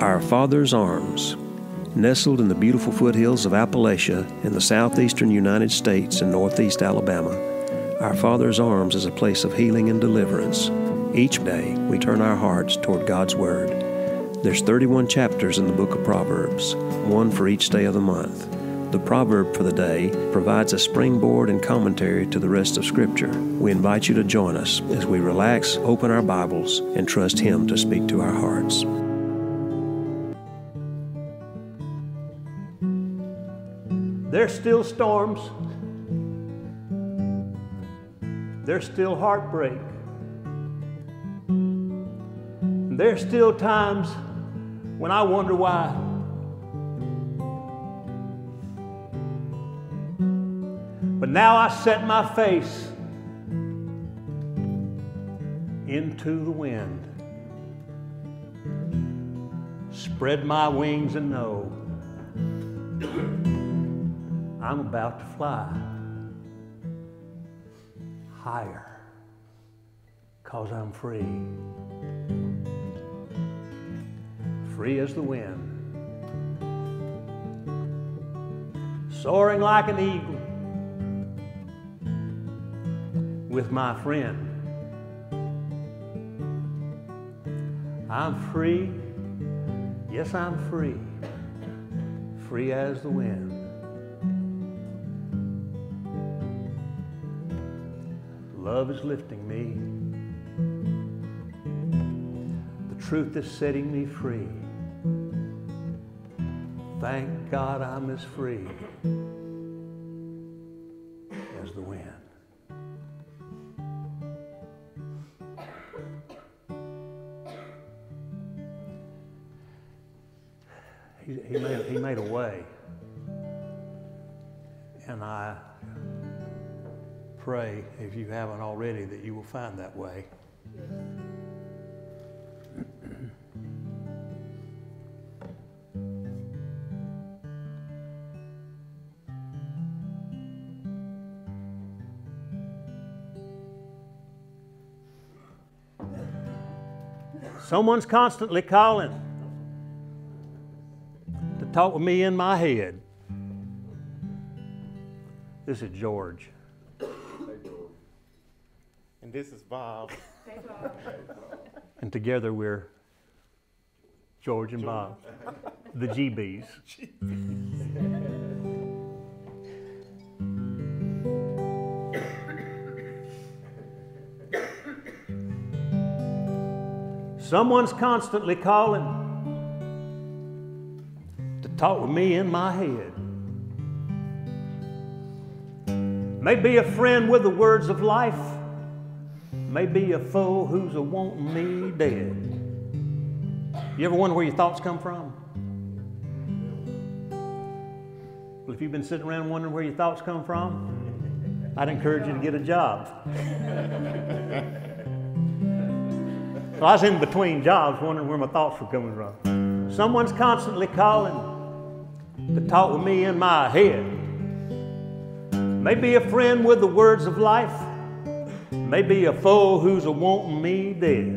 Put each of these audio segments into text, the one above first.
Our Father's Arms, nestled in the beautiful foothills of Appalachia in the southeastern United States and northeast Alabama, Our Father's Arms is a place of healing and deliverance. Each day, we turn our hearts toward God's Word. There's 31 chapters in the book of Proverbs, one for each day of the month. The proverb for the day provides a springboard and commentary to the rest of Scripture. We invite you to join us as we relax, open our Bibles, and trust Him to speak to our hearts. There's still storms. There's still heartbreak. There's still times when I wonder why. But now I set my face into the wind, spread my wings and know I'm about to fly higher, 'cause I'm free. Free as the wind, soaring like an eagle with my friend. I'm free, yes, I'm free, free as the wind. Love is lifting me. The truth is setting me free. Thank God I'm as free as the wind. He made a way, and I pray, if you haven't already, that you will find that way. Yes. Someone's constantly calling to talk with me in my head. This is George. And this is Bob. And together we're George and Bob, the GBs. Someone's constantly calling to talk with me in my head. Maybe a friend with the words of life, maybe a foe who's a-wantin' me dead. You ever wonder where your thoughts come from? Well, if you've been sitting around wondering where your thoughts come from, I'd encourage you to get a job. Well, I was in between jobs wondering where my thoughts were coming from. Someone's constantly calling to talk with me in my head. Maybe a friend with the words of life, maybe a foe who's a-wantin' me dead.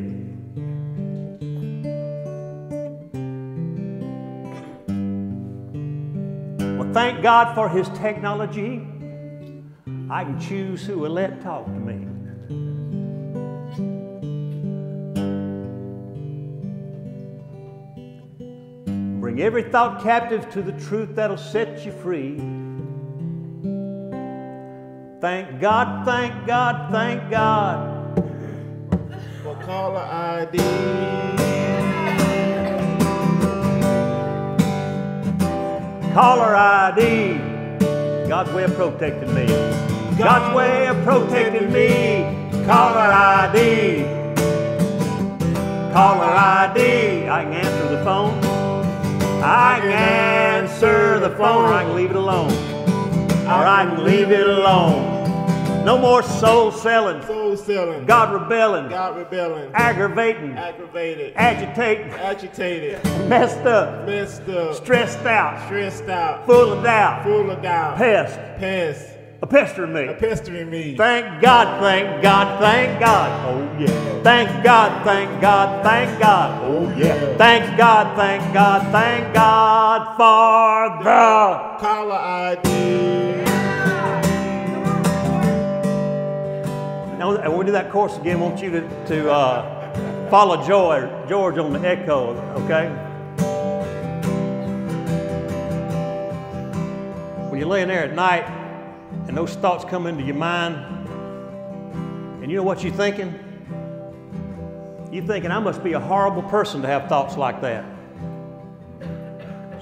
Well, thank God for His technology. I can choose who will let talk to me. Bring every thought captive to the truth that'll set you free. Thank God, thank God, thank God for Caller ID. Caller ID. God's way of protecting me. God's way of protecting me. Caller ID. Caller ID. I can answer the phone. I can answer the phone, or I can leave it alone. Or I can leave it alone. No more soul selling. Soul selling. God rebelling. God rebelling. Aggravating. Aggravated. Agitating. Agitated. Messed up. Messed up. Stressed out. Stressed out. Full of doubt. Full of doubt. Pest. Pest. A pestering me. Thank God, thank God, thank God. Oh, yeah. Thank God, thank God, thank God. Oh, yeah. Thank God, thank God, thank God for the Caller ID. Now, when we do that chorus again, I want you to follow Joy George on the echo, okay? When you're laying there at night, and those thoughts come into your mind, and you know what you're thinking? You're thinking, I must be a horrible person to have thoughts like that.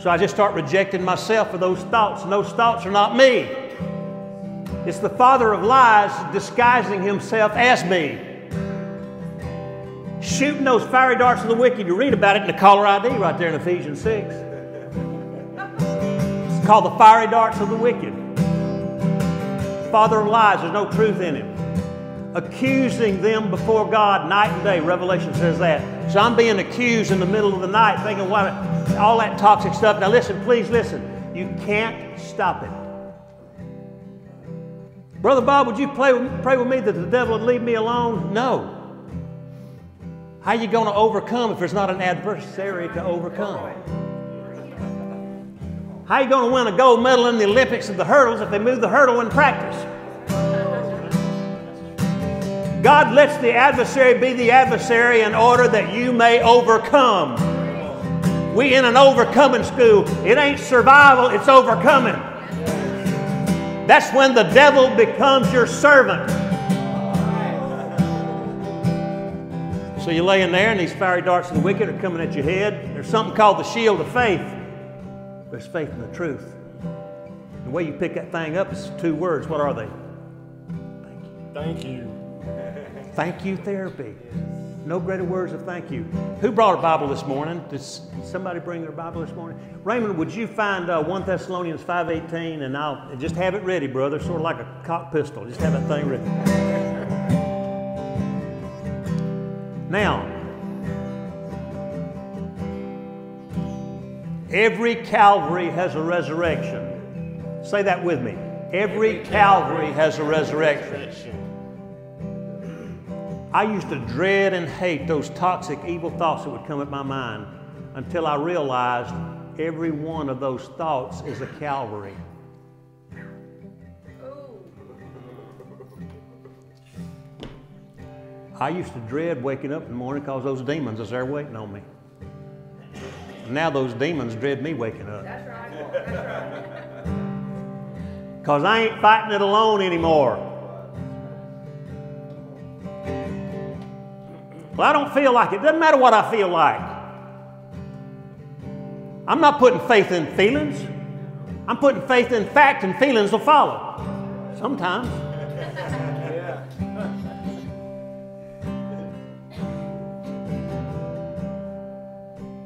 So I just start rejecting myself for those thoughts, and those thoughts are not me. It's the father of lies disguising himself as me. Shooting those fiery darts of the wicked. You read about it in the Caller ID right there in Ephesians 6. It's called the fiery darts of the wicked. Father of lies, there's no truth in him. Accusing them before God night and day. Revelation says that. So I'm being accused in the middle of the night, thinking what, all that toxic stuff. Now listen, please listen. You can't stop it. Brother Bob, would you pray with me that the devil would leave me alone? No. How are you going to overcome if there's not an adversary to overcome? How are you going to win a gold medal in the Olympics and the hurdles if they move the hurdle in practice? God lets the adversary be the adversary in order that you may overcome. We in an overcoming school. It ain't survival, it's overcoming. That's when the devil becomes your servant. So you're laying there and these fiery darts of the wicked are coming at your head. There's something called the shield of faith. There's faith in the truth. The way you pick that thing up is two words. What are they? Thank you. Thank you. Thank you therapy. No greater words of thank you. Who brought a Bible this morning? Did somebody bring their Bible this morning? Raymond, would you find 1 Thessalonians 5:18, and I'll just have it ready, brother. Sort of like a cock pistol. Just have that thing ready. Now, every Calvary has a resurrection. Say that with me. Every Calvary has a resurrection. I used to dread and hate those toxic, evil thoughts that would come at my mind until I realized every one of those thoughts is a Calvary. I used to dread waking up in the morning because those demons is there waiting on me. Now those demons dread me waking up. That's right. That's right. Because I ain't fighting it alone anymore. Well, I don't feel like it. It doesn't matter what I feel like. I'm not putting faith in feelings. I'm putting faith in fact, and feelings will follow. Sometimes.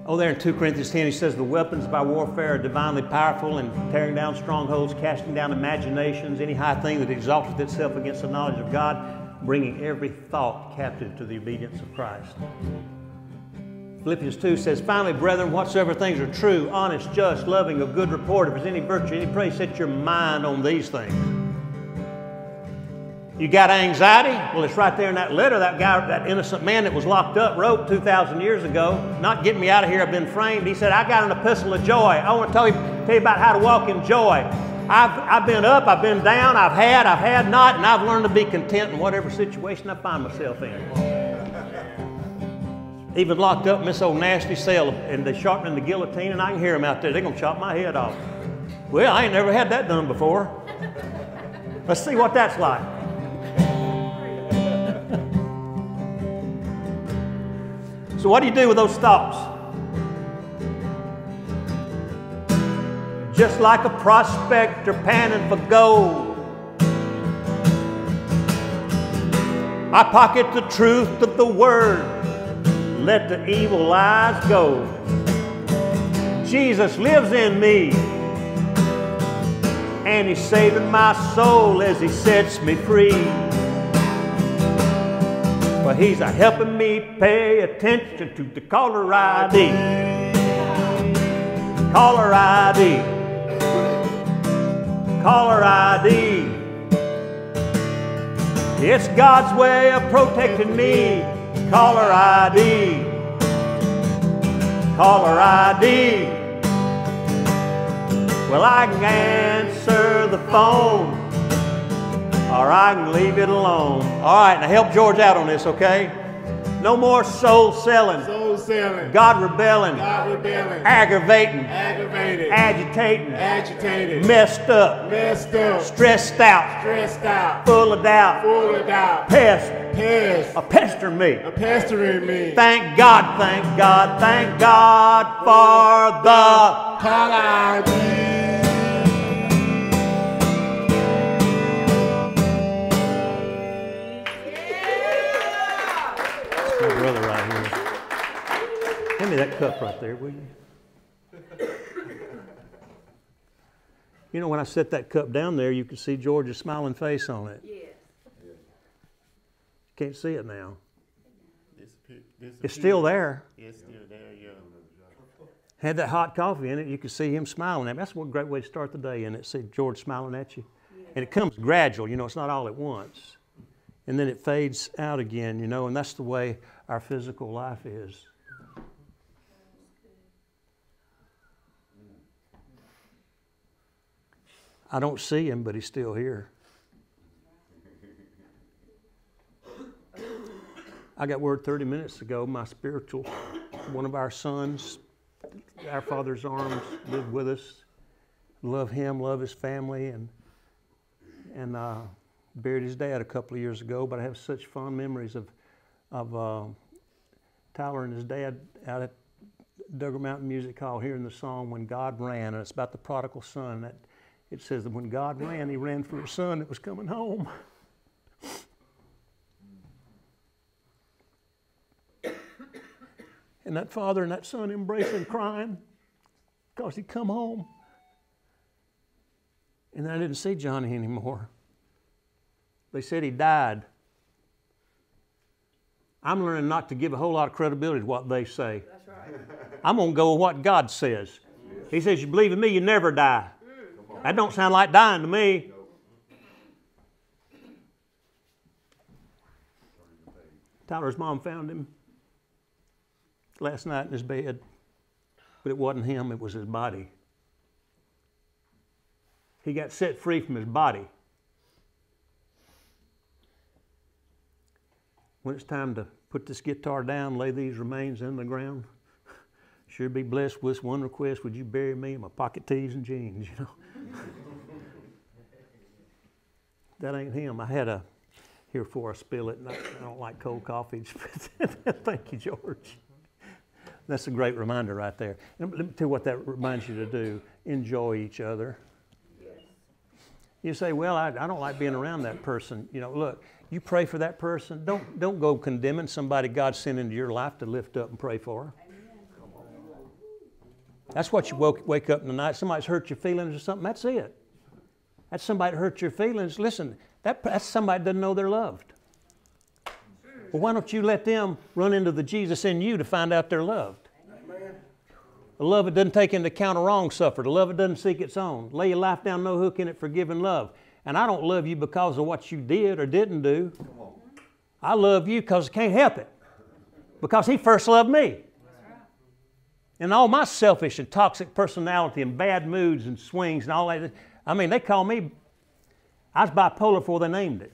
Oh, there in 2 Corinthians 10, he says, the weapons of our warfare are divinely powerful in tearing down strongholds, casting down imaginations, any high thing that exalteth itself against the knowledge of God, bringing every thought captive to the obedience of Christ. Philippians 2 says, finally, brethren, whatsoever things are true, honest, just, loving, of good report, if there's any virtue, any praise, set your mind on these things. You got anxiety? Well, it's right there in that letter that guy, that innocent man that was locked up wrote 2,000 years ago, not getting me out of here, I've been framed. He said, I got an epistle of joy. I want to tell you about how to walk in joy. I've been up, I've been down, I've had not, and I've learned to be content in whatever situation I find myself in. Even locked up in this old nasty cell, and they're sharpening the guillotine, and I can hear them out there. They're going to chop my head off. Well, I ain't never had that done before. Let's see what that's like. So what do you do with those thoughts? Just like a prospector panning for gold, I pocket the truth of the word. Let the evil lies go. Jesus lives in me, and he's saving my soul as he sets me free. But he's helping me pay attention to the caller ID. Caller ID. Caller ID. It's God's way of protecting me. Caller ID. Caller ID. Well, I can answer the phone, or I can leave it alone. All right, now help George out on this, okay? No more soul selling. Soul selling. God rebelling. God rebelling. Aggravating. Aggravated. Agitating. Agitated. Messed up. Messed up. Stressed out. Stressed out. Full of doubt. Full of doubt. Pest. Pest. A pestering me. A pestering me. Thank God, thank God, thank God for the Caller ID. Brother right here. Hand me that cup right there, will you? You know, when I set that cup down there, you could see George's smiling face on it. Yeah. You can't see it now. It's still there. It's still there, yeah. Had that hot coffee in it, you could see him smiling at me. That's one great way to start the day, and it see George smiling at you. Yeah. And it comes gradual, you know, it's not all at once. And then it fades out again, you know, and that's the way our physical life is. I don't see him, but he's still here. I got word 30 minutes ago, my spiritual, one of our sons, Our Father's Arms, lived with us. Love him, love his family, and buried his dad a couple of years ago, but I have such fond memories of Tyler and his dad out at Duggar Mountain Music Hall hearing the song "When God Ran," and it's about the prodigal son. That it says that when God ran, he ran for his son that was coming home. And that father and that son embracing, crying, because he'd come home. And I didn't see Johnny anymore. They said he died. I'm learning not to give a whole lot of credibility to what they say. That's right. I'm going to go with what God says. Yes. He says, you believe in me, you never die. Mm. That don't sound like dying to me. No. Tyler's mom found him last night in his bed. But it wasn't him, it was his body. He got set free from his body. When it's time to put this guitar down, lay these remains in the ground, sure be blessed with one request, would you bury me in my pocket tees and jeans, you know? That ain't him. I had a, here before I spill it, and I don't like cold coffee. Thank you, George. That's a great reminder right there. And let me tell you what that reminds you to do. Enjoy each other. You say, well, I don't like being around that person. You know, look, you pray for that person. Don't go condemning somebody God sent into your life to lift up and pray for. That's what you wake up in the night. Somebody's hurt your feelings or something. That's it. That's somebody that hurt your feelings. Listen, that's somebody that doesn't know they're loved. Well, why don't you let them run into the Jesus in you to find out they're loved? A love that doesn't take into account a wrong suffered. A love that doesn't seek its own. Lay your life down, no hook in it, forgiving love. And I don't love you because of what you did or didn't do. Come on. I love you because I can't help it. Because he first loved me. And all my selfish and toxic personality and bad moods and swings and all that. I mean, they call me, I was bipolar before they named it.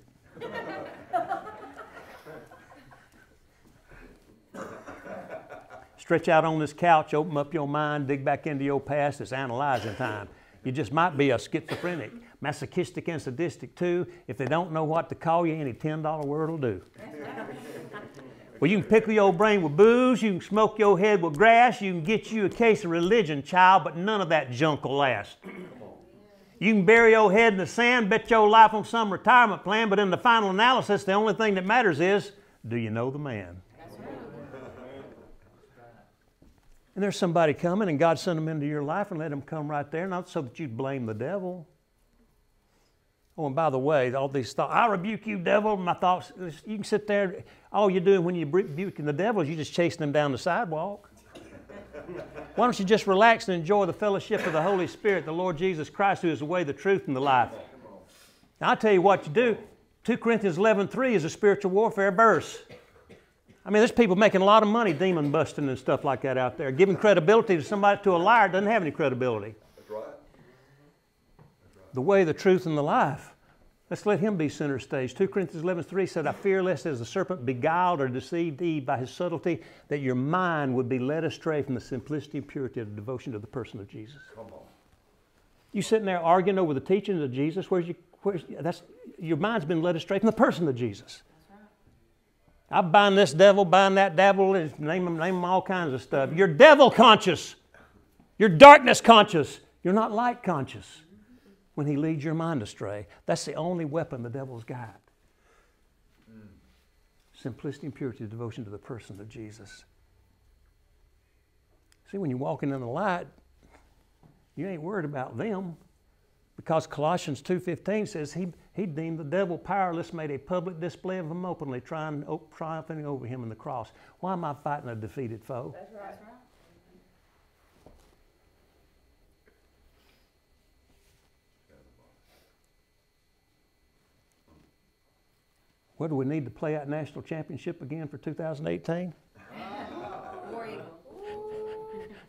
Stretch out on this couch, open up your mind, dig back into your past. It's analyzing time. You just might be a schizophrenic, masochistic and sadistic too. If they don't know what to call you, any $10 word will do. Well, you can pickle your brain with booze. You can smoke your head with grass. You can get you a case of religion, child, but none of that junk will last. You can bury your head in the sand, bet your life on some retirement plan, but in the final analysis, the only thing that matters is, do you know the man? And there's somebody coming, and God sent them into your life and let them come right there, not so that you'd blame the devil. Oh, and by the way, all these thoughts, I rebuke you, devil, my thoughts, you can sit there, all you're doing when you're rebuking the devil is you're just chasing them down the sidewalk. Why don't you just relax and enjoy the fellowship of the Holy Spirit, the Lord Jesus Christ, who is the way, the truth, and the life. Now, I'll tell you what you do. 2 Corinthians 11:3 is a spiritual warfare verse. I mean, there's people making a lot of money demon busting and stuff like that out there. Giving credibility to somebody, to a liar, doesn't have any credibility. That's right. That's right. The way, the truth, and the life. Let's let him be center stage. 2 Corinthians 11:3 said, I fear lest as the serpent beguiled or deceived Eve by his subtlety, that your mind would be led astray from the simplicity and purity of the devotion to the person of Jesus. Come on. You sitting there arguing over the teachings of Jesus, your mind's been led astray from the person of Jesus. I bind this devil, bind that devil, and name them all kinds of stuff. You're devil conscious. You're darkness conscious. You're not light conscious when he leads your mind astray. That's the only weapon the devil's got. Simplicity and purity, devotion to the person of Jesus. See, when you're walking in the light, you ain't worried about them, because Colossians 2:15 says he deemed the devil powerless, made a public display of him openly, triumphing over him in the cross. Why am I fighting a defeated foe? That's right. That's right. What do we need to play out national championship again for 2018?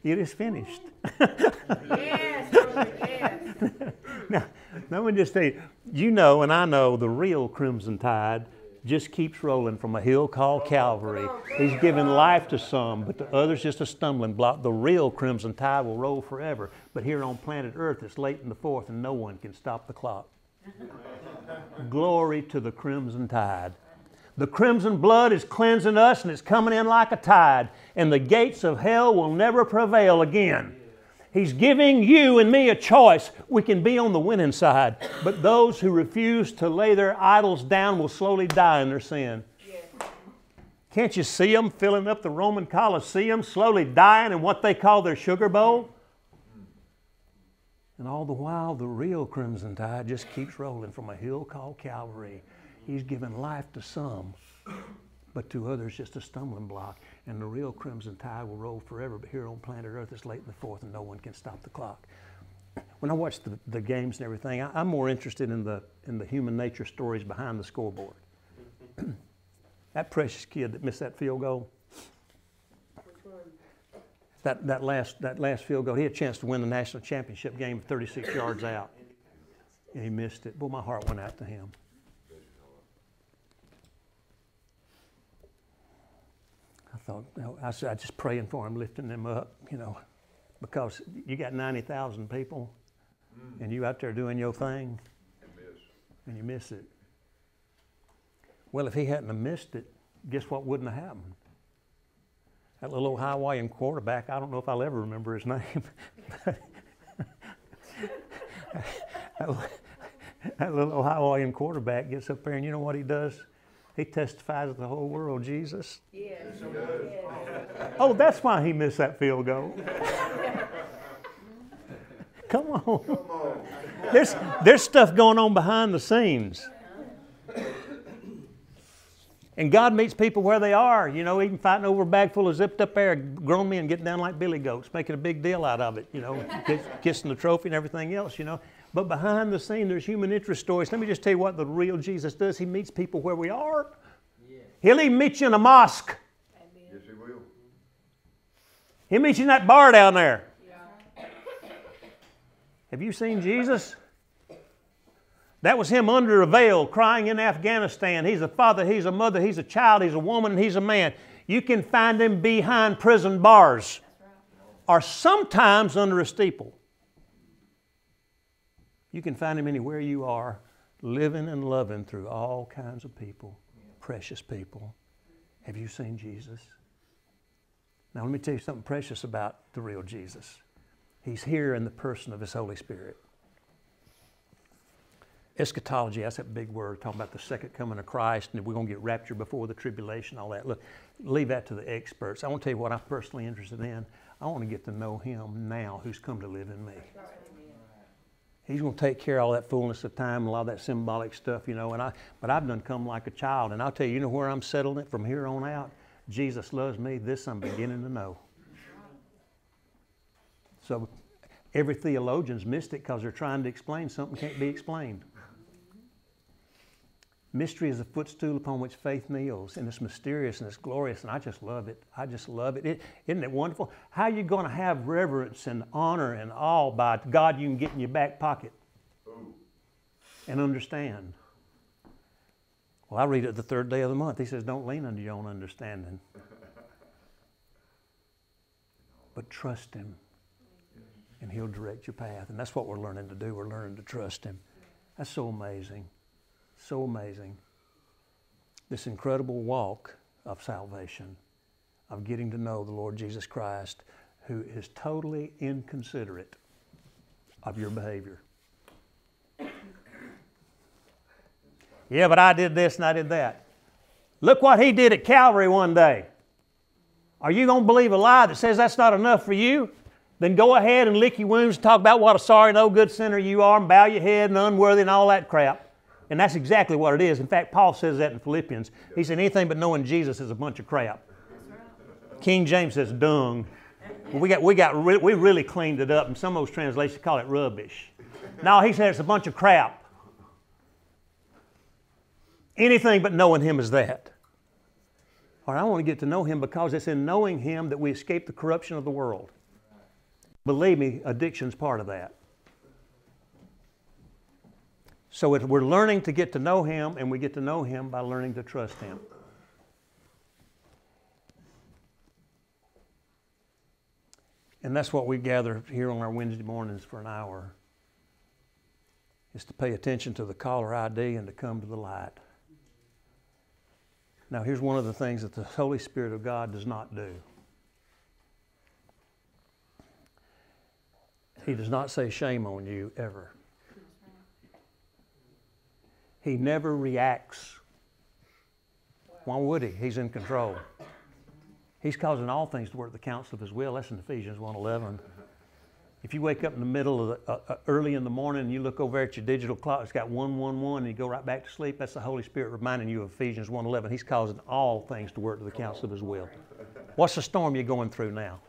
It is finished. Yes, yes. Now, let me just tell you, you know and I know the real Crimson Tide just keeps rolling from a hill called Calvary. He's given life to some, but to others just a stumbling block. The real Crimson Tide will roll forever. But here on planet Earth, it's late in the fourth and no one can stop the clock. Glory to the Crimson Tide. The crimson blood is cleansing us and it's coming in like a tide, and the gates of hell will never prevail again. He's giving you and me a choice. We can be on the winning side, but those who refuse to lay their idols down will slowly die in their sin. Can't you see them filling up the Roman Colosseum, slowly dying in what they call their sugar bowl? And all the while, the real Crimson Tide just keeps rolling from a hill called Calvary. He's given life to some, but to others just a stumbling block. And the real Crimson Tide will roll forever. But here on planet Earth, it's late in the fourth and no one can stop the clock. When I watch the games and everything, I'm more interested in the human nature stories behind the scoreboard. That precious kid that missed that field goal. That last field goal. He had a chance to win the national championship game 36 yards out. And he missed it. Well, my heart went out to him. I was just praying for him, lifting them up, you know, because you got 90,000 people and you out there doing your thing and you miss it. Well, if he hadn't have missed it, guess what wouldn't have happened? That little Hawaiian quarterback, I don't know if I'll ever remember his name. That little Hawaiian quarterback gets up there and you know what he does? He testifies to the whole world, Jesus. Yes. Yes. Oh, that's why he missed that field goal. Come on. Come on. There's stuff going on behind the scenes. And God meets people where they are, you know, even fighting over a bag full of zipped up air, grown men getting down like billy goats, making a big deal out of it, you know, kissing the trophy and everything else, you know. But behind the scene, there's human interest stories. Let me just tell you what the real Jesus does. He meets people where we are. Yes. He'll even meet you in a mosque. Amen. Yes, he will. He'll meet you in that bar down there. Yeah. Have you seen Jesus? That was him under a veil, crying in Afghanistan. He's a father, he's a mother, he's a child, he's a woman, and he's a man. You can find him behind prison bars. That's right. Or sometimes under a steeple. You can find him anywhere you are, living and loving through all kinds of people, precious people. Have you seen Jesus? Now let me tell you something precious about the real Jesus. He's here in the person of his Holy Spirit. Eschatology, that's that big word, talking about the second coming of Christ and we're going to get raptured before the tribulation, all that. Look, leave that to the experts. I want to tell you what I'm personally interested in. I want to get to know him now who's come to live in me. He's going to take care of all that fullness of time, a lot of that symbolic stuff, you know. But I've done come like a child. And I'll tell you, you know where I'm settling it from here on out? Jesus loves me. This I'm beginning to know. So every theologian's missed it because they're trying to explain something that can't be explained. Mystery is a footstool upon which faith kneels, and it's mysterious and it's glorious, and I just love it. I just love it. Isn't it wonderful? How are you going to have reverence and honor and awe by God you can get in your back pocket and understand? Well, I read it the third day of the month. He says, don't lean unto your own understanding, but trust Him, and He'll direct your path. And that's what we're learning to do. We're learning to trust Him. That's so amazing. So amazing. This incredible walk of salvation, of getting to know the Lord Jesus Christ, who is totally inconsiderate of your behavior. Yeah, but I did this and I did that. Look what He did at Calvary one day. Are you going to believe a lie that says that's not enough for you? Then go ahead and lick your wounds and talk about what a sorry, no good sinner you are, and bow your head and unworthy and all that crap. And that's exactly what it is. In fact, Paul says that in Philippians. He said anything but knowing Jesus is a bunch of crap. King James says dung. We really cleaned it up, and some of those translations call it rubbish. No, he said it's a bunch of crap. Anything but knowing Him is that. All right, I want to get to know Him, because it's in knowing Him that we escape the corruption of the world. Believe me, addiction's part of that. So we're learning to get to know Him, and we get to know Him by learning to trust Him. And that's what we gather here on our Wednesday mornings for an hour, is to pay attention to the caller ID and to come to the light. Now, here's one of the things that the Holy Spirit of God does not do. He does not say shame on you, ever. He never reacts. Why would He? He's in control. He's causing all things to work the counsel of His will. That's in Ephesians 1:11. If you wake up in the middle of the, early in the morning, and you look over at your digital clock, it's got 111, and you go right back to sleep, that's the Holy Spirit reminding you of Ephesians 1:11. He's causing all things to work to the counsel of His will. What's the storm you're going through now?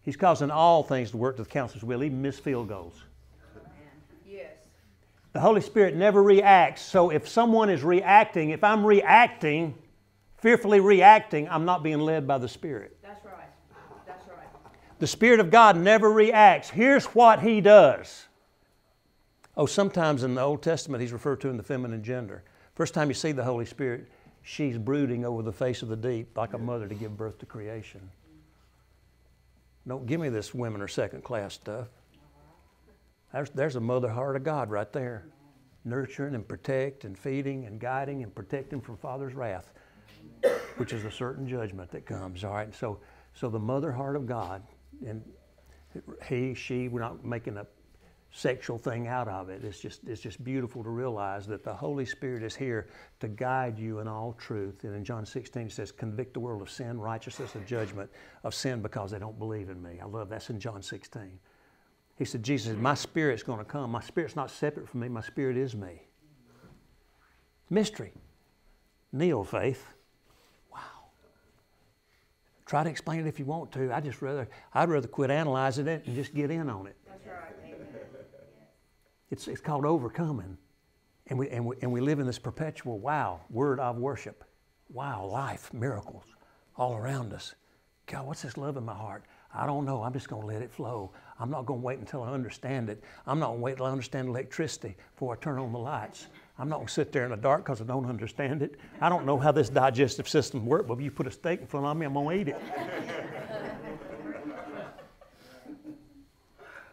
He's causing all things to work to the counsel of His will, even missed field goals. The Holy Spirit never reacts, so if someone is reacting, if I'm reacting, fearfully reacting, I'm not being led by the Spirit. That's right. That's right. The Spirit of God never reacts. Here's what He does. Oh, sometimes in the Old Testament He's referred to in the feminine gender. First time you see the Holy Spirit, she's brooding over the face of the deep like a mother to give birth to creation. Don't give me this women are second class stuff. There's a mother heart of God right there. Nurturing and protect and feeding and guiding and protecting from Father's wrath, which is a certain judgment that comes. All right, so the mother heart of God, and he, she, we're not making a sexual thing out of it. It's just beautiful to realize that the Holy Spirit is here to guide you in all truth. And in John 16 it says, convict the world of sin, righteousness, and judgment. Of sin because they don't believe in me. I love that's in John 16. He said, Jesus said, my Spirit's going to come. My Spirit's not separate from me. My Spirit is me. Mystery. Kneel, faith. Wow. Try to explain it if you want to. I'd rather quit analyzing it and just get in on it. That's right. Amen. It's called overcoming. And we live in this perpetual wow, word of worship. Wow, life, miracles all around us. God, what's this love in my heart? I don't know. I'm just going to let it flow. I'm not going to wait until I understand it. I'm not going to wait until I understand electricity before I turn on the lights. I'm not going to sit there in the dark because I don't understand it. I don't know how this digestive system works, but if you put a steak in front of me, I'm going to eat it.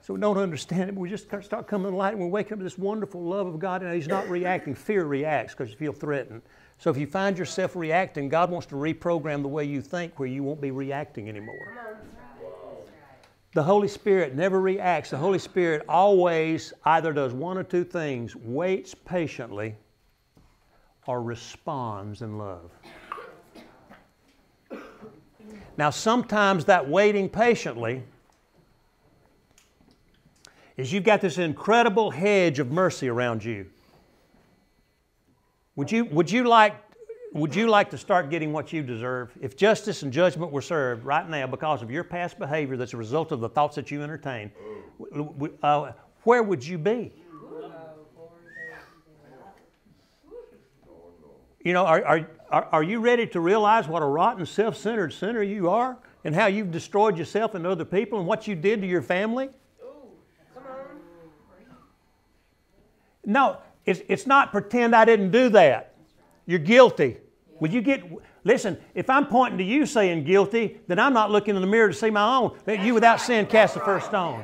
So we don't understand it. But we just start coming to light, and we wake up to this wonderful love of God. And He's not reacting. Fear reacts because you feel threatened. So if you find yourself reacting, God wants to reprogram the way you think where you won't be reacting anymore. The Holy Spirit never reacts. The Holy Spirit always either does one or two things, waits patiently or responds in love. Now, sometimes that waiting patiently is you've got this incredible hedge of mercy around you. Would you like to start getting what you deserve? If justice and judgment were served right now because of your past behavior that's a result of the thoughts that you entertain, where would you be? You know, are you ready to realize what a rotten, self-centered sinner you are and how you've destroyed yourself and other people and what you did to your family? Ooh, come on. No, it's not pretend I didn't do that. You're guilty. Yeah. Would you get... Listen, if I'm pointing to you saying guilty, then I'm not looking in the mirror to see my own. Let you without sin cast the first stone.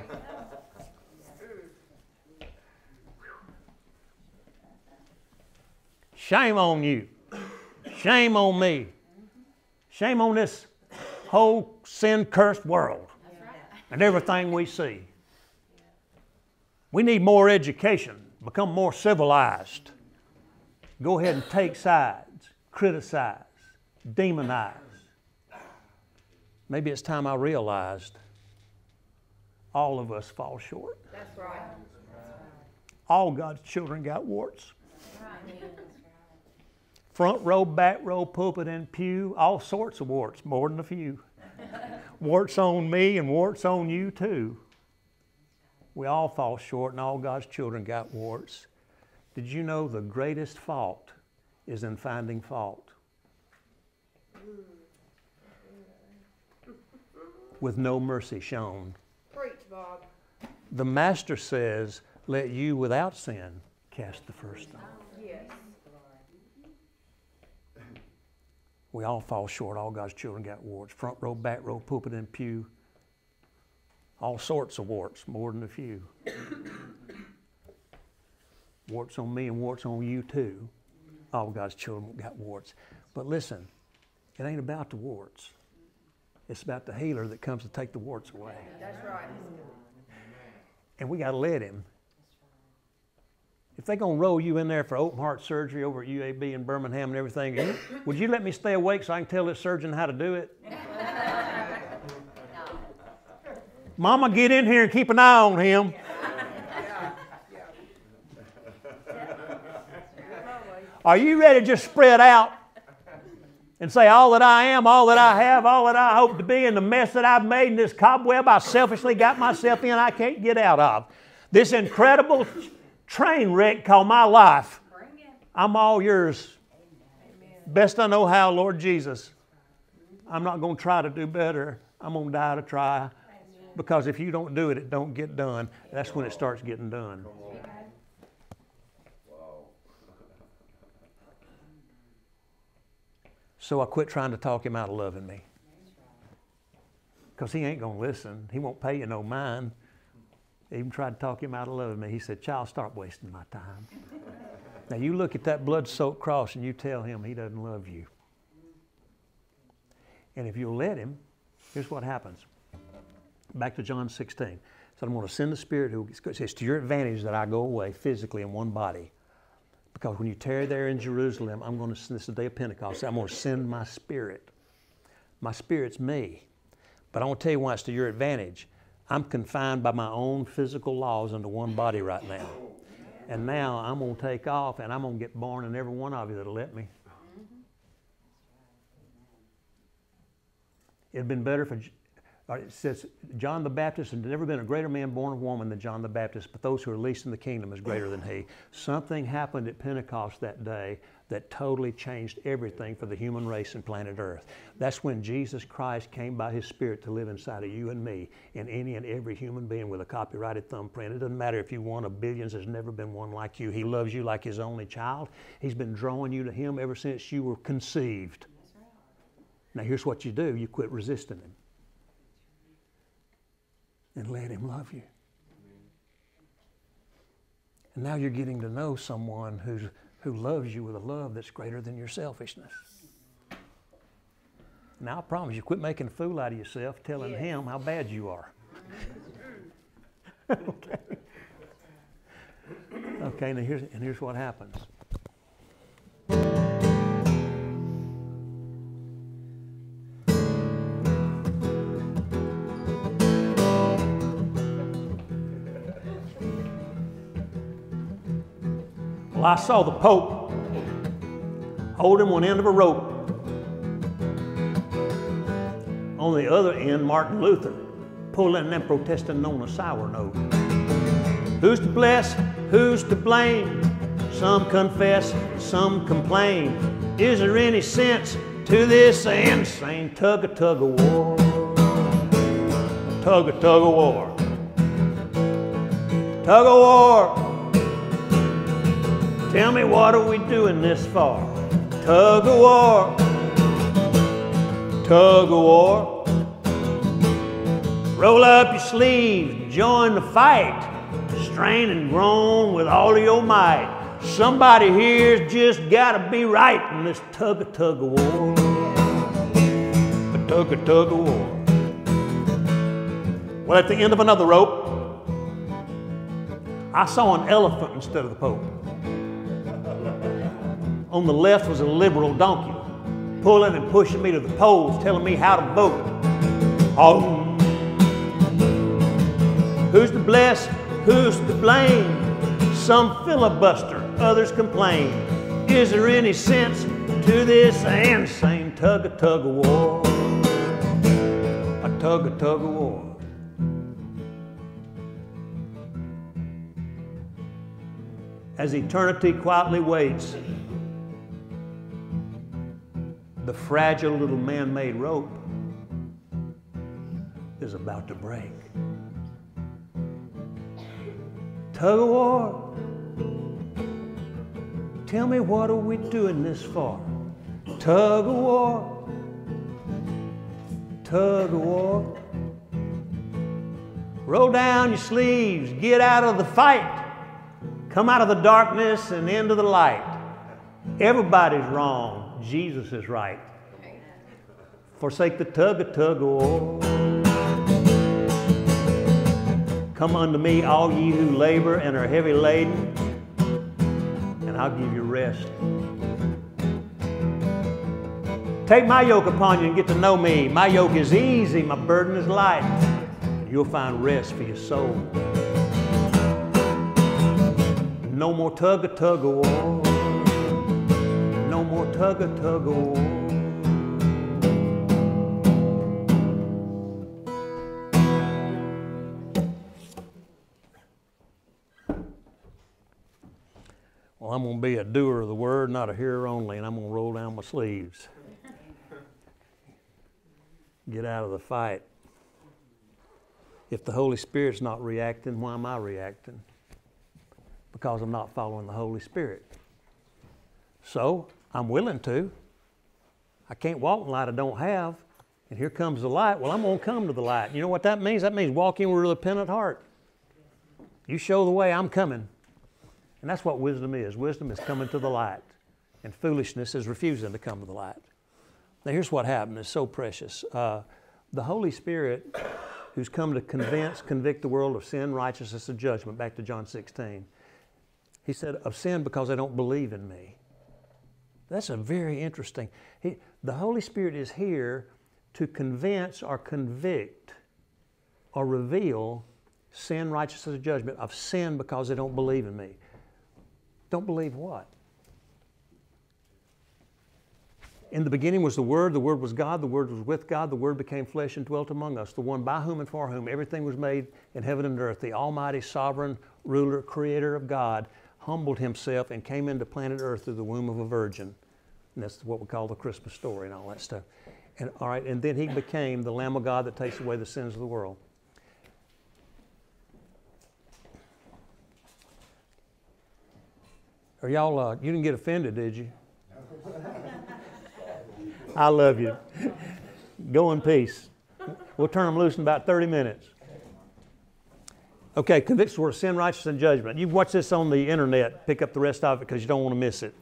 Shame on you. Shame on me. Shame on this whole sin-cursed world and everything we see. We need more education, become more civilized. Go ahead and take sides, criticize. Demonized. Maybe it's time I realized all of us fall short. That's right. All God's children got warts. That's right. Front row, back row, pulpit and pew, all sorts of warts, more than a few. Warts on me and warts on you too. We all fall short and all God's children got warts. Did you know the greatest fault is in finding fault? With no mercy shown. Preach, Bob. The Master says, let you without sin cast the first stone. Yes. We all fall short. All God's children got warts. Front row, back row, pulpit and pew. All sorts of warts, more than a few. Warts on me and warts on you too. All God's children got warts. But listen, it ain't about the warts. It's about the healer that comes to take the warts away. That's right. And we got to let him. If they're going to roll you in there for open heart surgery over at UAB in Birmingham and everything, would you let me stay awake so I can tell this surgeon how to do it? No. Mama, get in here and keep an eye on him. Are you ready to just spread out? And say, all that I am, all that I have, all that I hope to be, and the mess that I've made in this cobweb I selfishly got myself in, I can't get out of. This incredible train wreck called my life. I'm all yours. Best I know how, Lord Jesus. I'm not going to try to do better. I'm going to die to try. Because if you don't do it, it don't get done. That's when it starts getting done. So I quit trying to talk him out of loving me. Because he ain't going to listen. He won't pay you no mind. I even tried to talk him out of loving me. He said, child, stop wasting my time. Now you look at that blood-soaked cross and you tell him he doesn't love you. And if you'll let him, here's what happens. Back to John 16. He said, I'm going to send the Spirit who says, to your advantage that I go away physically in one body. Because when you tarry there in Jerusalem, I'm going to send, this is the day of Pentecost, I'm going to send my Spirit. My Spirit's me. But I want to tell you why it's to your advantage. I'm confined by my own physical laws into one body right now. And now I'm going to take off and I'm going to get born in every one of you that'll let me. It'd been better for, it says, John the Baptist had never been a greater man born of woman than John the Baptist, but those who are least in the kingdom is greater than he. Something happened at Pentecost that day that totally changed everything for the human race and planet Earth. That's when Jesus Christ came by his Spirit to live inside of you and me and any and every human being with a copyrighted thumbprint. It doesn't matter if you won a billions, there's never been one like you. He loves you like his only child. He's been drawing you to him ever since you were conceived. Now here's what you do. You quit resisting him. And let him love you. And now you're getting to know someone who loves you with a love that's greater than your selfishness. Now I promise you, quit making a fool out of yourself, telling him how bad you are. Okay. Okay, now here's what happens. I saw the Pope holding one end of a rope. On the other end, Martin Luther pulling and protesting on a sour note. Who's to bless? Who's to blame? Some confess, some complain. Is there any sense to this insane tug-a-tug-a-war? Tug-a-tug-a-war. Tug-a-war. Tell me, what are we doing this for? Tug-a-war. Tug-a-war. Roll up your sleeves, join the fight. Strain and groan with all of your might. Somebody here's just gotta be right in this tug-a-tug-a-war. A tug-a-tug-a-war. Well, at the end of another rope, I saw an elephant instead of the Pope. On the left was a liberal donkey, pulling and pushing me to the polls, telling me how to vote. Oh. Who's to bless? Who's to blame? Some filibuster, others complain. Is there any sense to this insane tug-a-tug-a-war? A tug-a-tug-a-war. As eternity quietly waits, the fragile little man-made rope is about to break. Tug-a-war. Tell me, what are we doing this for? Tug-a-war. Tug-a-war. Roll down your sleeves. Get out of the fight. Come out of the darkness and into the light. Everybody's wrong. Jesus is right. Forsake the tug-a-tug-a-war. Come unto me, all ye who labor and are heavy laden, and I'll give you rest. Take my yoke upon you and get to know me. My yoke is easy, my burden is light. And you'll find rest for your soul. No more tug-a-tug-a-war. No more tug-a-tug-a-war. I'm going to be a doer of the word, not a hearer only, and I'm going to roll down my sleeves. Get out of the fight. If the Holy Spirit's not reacting, why am I reacting? Because I'm not following the Holy Spirit. So, I'm willing to. I can't walk in the light I don't have, and here comes the light. Well, I'm going to come to the light. You know what that means? That means walk in with a repentant heart. You show the way, I'm coming. And that's what wisdom is. Wisdom is coming to the light, and foolishness is refusing to come to the light. Now, here's what happened. It's so precious. The Holy Spirit, who's come to convict the world of sin, righteousness, and judgment, back to John 16, he said, of sin because they don't believe in me. That's a very interesting. The Holy Spirit is here to convince or convict or reveal sin, righteousness, and judgment of sin because they don't believe in me. Don't believe what? In the beginning was the Word was God, the Word was with God, the Word became flesh and dwelt among us, the one by whom and for whom everything was made in heaven and earth, the almighty, sovereign, ruler, creator of God, humbled himself and came into planet earth through the womb of a virgin. And that's what we call the Christmas story and all that stuff. And all right, and then he became the Lamb of God that takes away the sins of the world. Are y'all, you didn't get offended, did you? I love you. Go in peace. We'll turn them loose in about 30 minutes. Okay, convicts were sin, righteousness, and judgment. You've watched this on the internet. Pick up the rest of it because you don't want to miss it.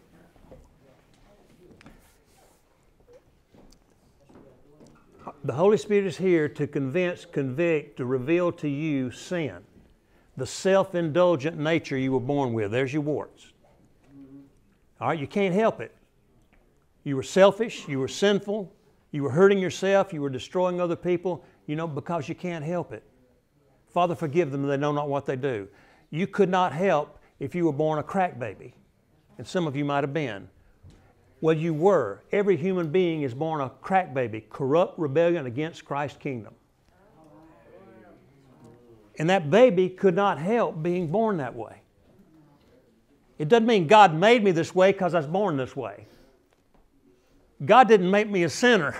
The Holy Spirit is here to convince, convict, to reveal to you sin. The self-indulgent nature you were born with. There's your warts. All right, you can't help it. You were selfish, you were sinful, you were hurting yourself, you were destroying other people, you know, because you can't help it. Father, forgive them, they know not what they do. You could not help if you were born a crack baby, and some of you might have been. Well, you were. Every human being is born a crack baby, corrupt rebellion against Christ's kingdom. And that baby could not help being born that way. It doesn't mean God made me this way because I was born this way. God didn't make me a sinner.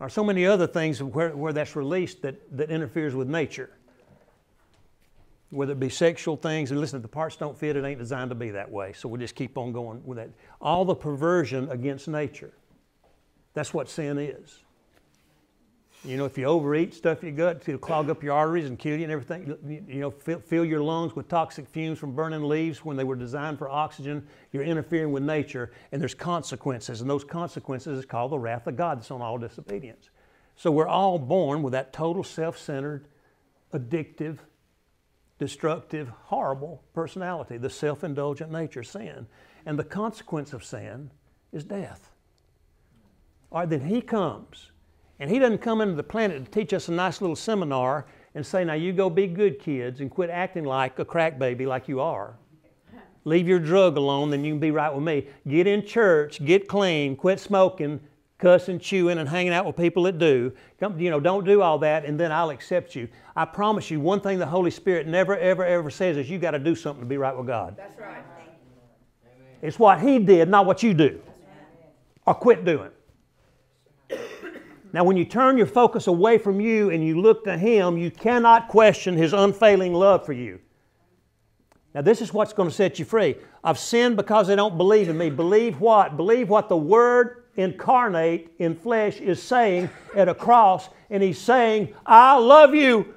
Or so many other things where that's released that interferes with nature. Whether it be sexual things, and listen, if the parts don't fit, it ain't designed to be that way. So we'll just keep on going with that. All the perversion against nature. That's what sin is. You know, if you overeat stuff you got, it'll clog up your arteries and kill you and everything. You know, fill your lungs with toxic fumes from burning leaves when they were designed for oxygen. You're interfering with nature, and there's consequences. And those consequences is called the wrath of God that's on all disobedience. So we're all born with that total self-centered, addictive, destructive, horrible personality, the self-indulgent nature, sin. And the consequence of sin is death. All right, then He comes. And He doesn't come into the planet to teach us a nice little seminar and say, now you go be good kids and quit acting like a crack baby like you are. Leave your drug alone, then you can be right with me. Get in church, get clean, quit smoking, cussing, chewing, and hanging out with people that do. You know, don't do all that, and then I'll accept you. I promise you, one thing the Holy Spirit never, ever, ever says is you got to do something to be right with God. That's right. Amen. It's what He did, not what you do. Or quit doing. Now, when you turn your focus away from you and you look to Him, you cannot question His unfailing love for you. Now, this is what's going to set you free. I've sinned because they don't believe in me. Believe what? Believe what the Word incarnate in flesh is saying at a cross. And He's saying, I love you.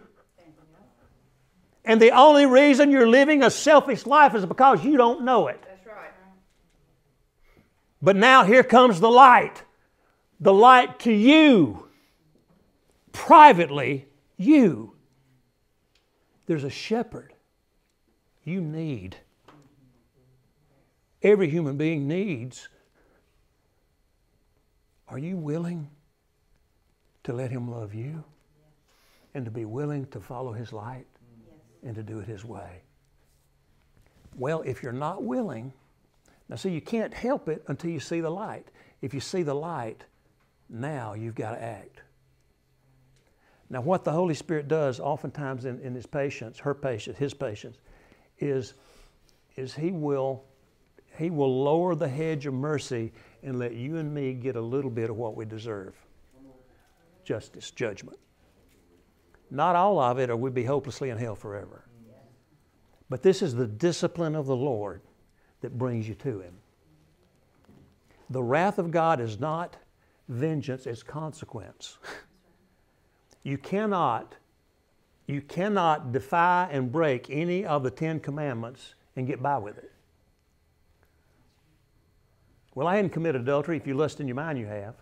And the only reason you're living a selfish life is because you don't know it. That's right. But now here comes the light. The light to you, privately you. There's a shepherd you need. Every human being needs. Are you willing to let Him love you and to be willing to follow His light and to do it His way? Well, if you're not willing, now see, you can't help it until you see the light. If you see the light, now you've got to act. Now what the Holy Spirit does oftentimes in His patience, her patience, His patience, is He will lower the hedge of mercy and let you and me get a little bit of what we deserve. Justice, judgment. Not all of it, or we'd be hopelessly in hell forever. But this is the discipline of the Lord that brings you to Him. The wrath of God is not vengeance, it's consequence. You cannot defy and break any of the 10 Commandments and get by with it. Well, I hadn't committed adultery. If you lust in your mind, you have.